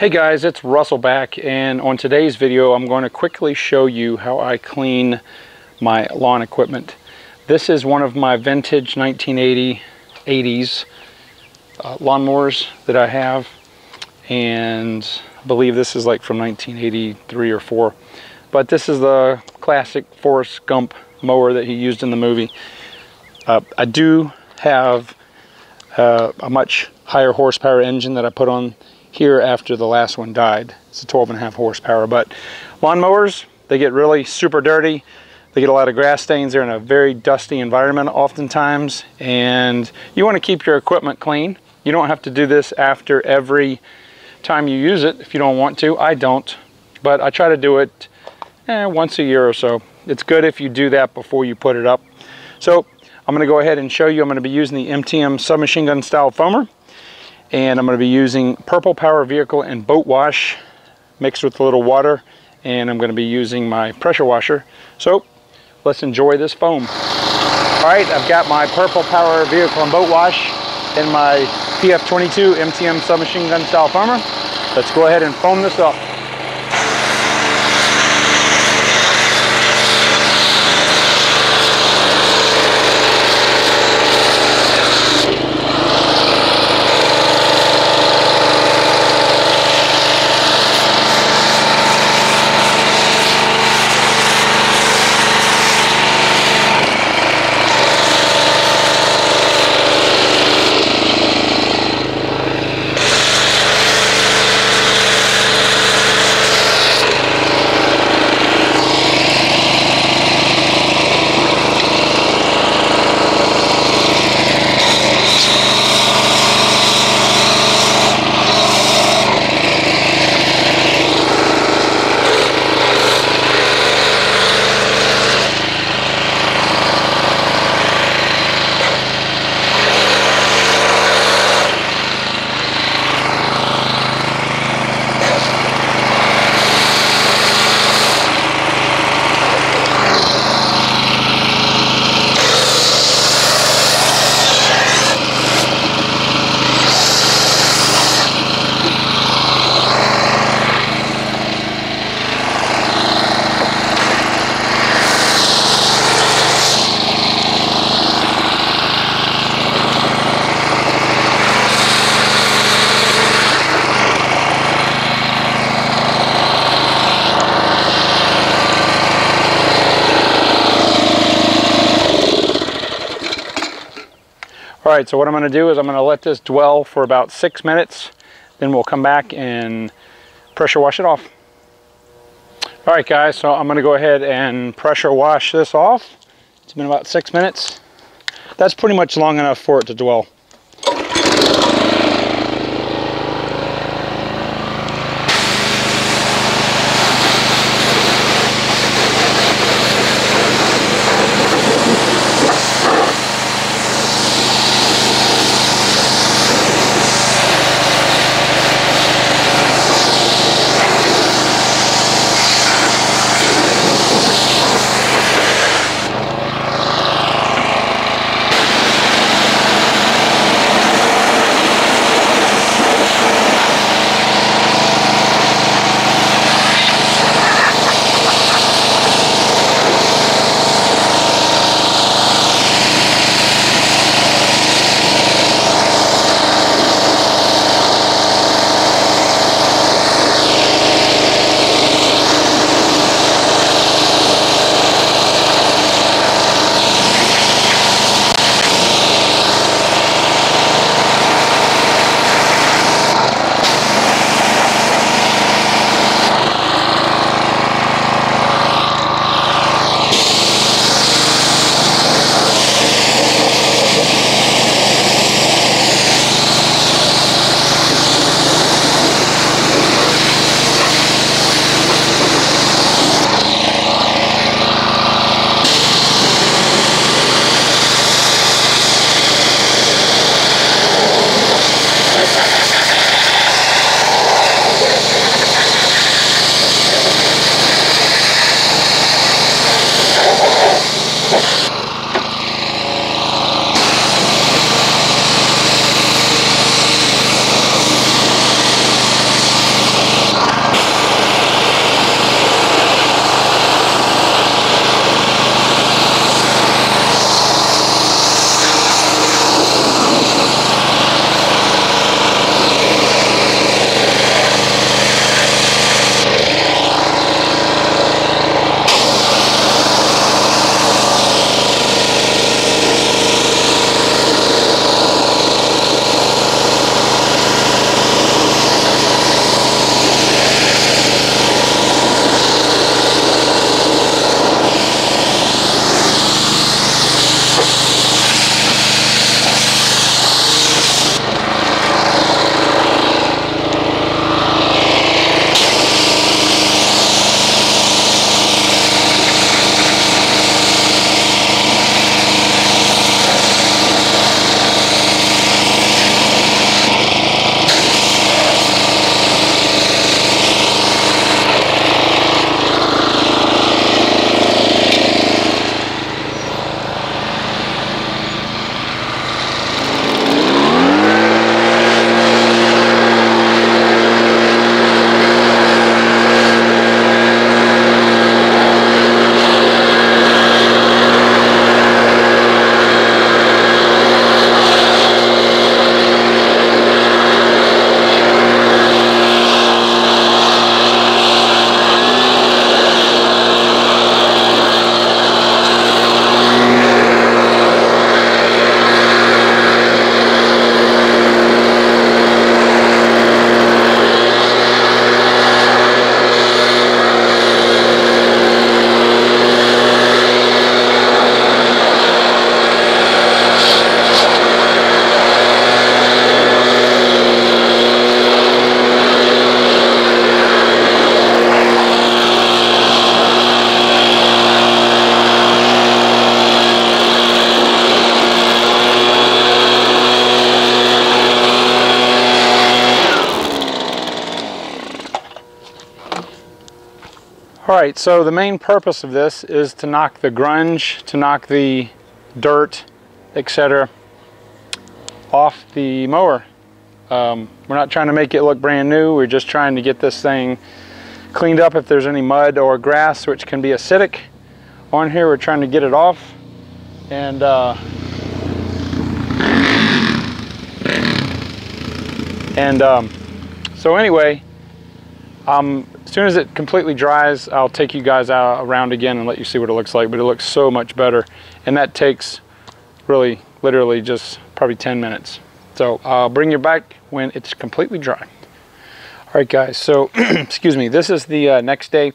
Hey guys, it's Russell back, and on today's video I'm going to quickly show you how I clean my lawn equipment. This is one of my vintage 1980s lawnmowers that I have, and I believe this is like from 1983 or 4, but this is the classic Forrest Gump mower that he used in the movie. I do have a much higher horsepower engine that I put on here after the last one died. It's a 12.5 horsepower, but lawnmowers, they get really super dirty. They get a lot of grass stains. They're in a very dusty environment oftentimes, and you want to keep your equipment clean. You don't have to do this after every time you use it if you don't want to. I don't, but I try to do it once a year or so. It's good if you do that before you put it up. So I'm going to go ahead and show you. I'm going to be using the MTM submachine gun style foamer, and I'm going to be using Purple Power vehicle and boat wash mixed with a little water, and I'm going to be using my pressure washer. So let's enjoy this foam. All right, I've got my Purple Power vehicle and boat wash in my PF22 MTM submachine gun style foamer. Let's go ahead and foam this up. All right, so what I'm going to do is I'm going to let this dwell for about 6 minutes, then we'll come back and pressure wash it off. All right guys, so I'm going to go ahead and pressure wash this off. It's been about 6 minutes. That's pretty much long enough for it to dwell. Alright, so the main purpose of this is to knock the grunge, to knock the dirt, etc. off the mower. We're not trying to make it look brand new, we're just trying to get this thing cleaned up if there's any mud or grass, which can be acidic on here. We're trying to get it off, and so anyway, as soon as it completely dries, I'll take you guys out around again and let you see what it looks like, but it looks so much better, and that takes really literally just probably 10 minutes. So I'll bring you back when it's completely dry. All right, guys, so excuse me, this is the next day,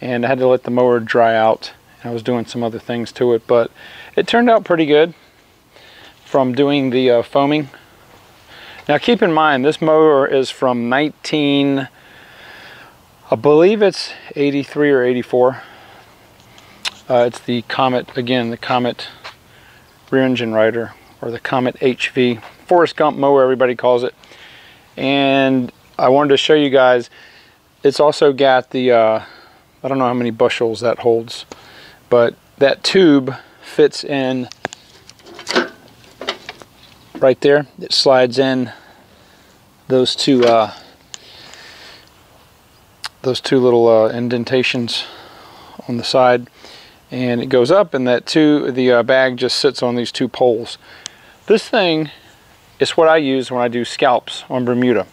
and I had to let the mower dry out. I was doing some other things to it, but it turned out pretty good from doing the foaming. Now keep in mind, this mower is from 19, I believe it's 83 or 84. It's the Comet, again, the Comet rear engine rider, or the Comet HV. Forrest Gump mower, everybody calls it. And I wanted to show you guys, it's also got the I don't know how many bushels that holds, but that tube fits in right there. It slides in those two little indentations on the side, and it goes up, and that the bag just sits on these two poles. This thing, it's what I use when I do scalps on Bermuda.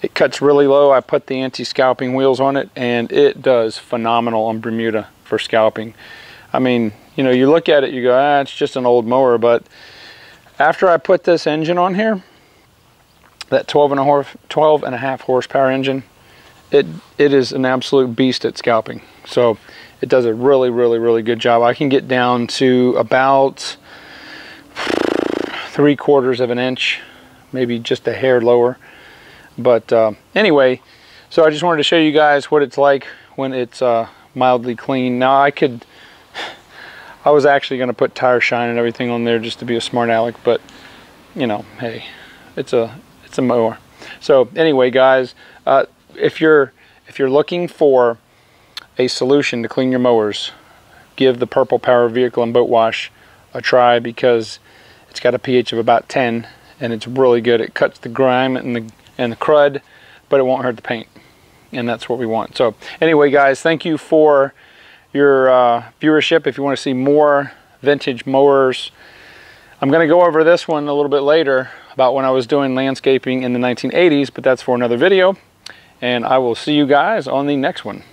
It cuts really low. I put the anti-scalping wheels on it, and it does phenomenal on Bermuda for scalping. I mean, you know, you look at it, you go, ah, it's just an old mower, but after I put this engine on here, that 12 and a half horsepower engine, it is an absolute beast at scalping. So it does a really, really, really good job. I can get down to about 3/4 of an inch, maybe just a hair lower, but anyway, so I just wanted to show you guys what it's like when it's mildly clean. Now I was actually going to put tire shine and everything on there just to be a smart aleck, but you know, hey, it's a mower. So anyway, guys, if you're looking for a solution to clean your mowers, give the Purple Power Vehicle and Boat Wash a try, because it's got a pH of about 10, and it's really good. It cuts the grime and the crud, but it won't hurt the paint, and that's what we want. So anyway, guys, thank you for your viewership. If you want to see more vintage mowers, I'm going to go over this one a little bit later about when I was doing landscaping in the 1980s, but that's for another video, and I will see you guys on the next one.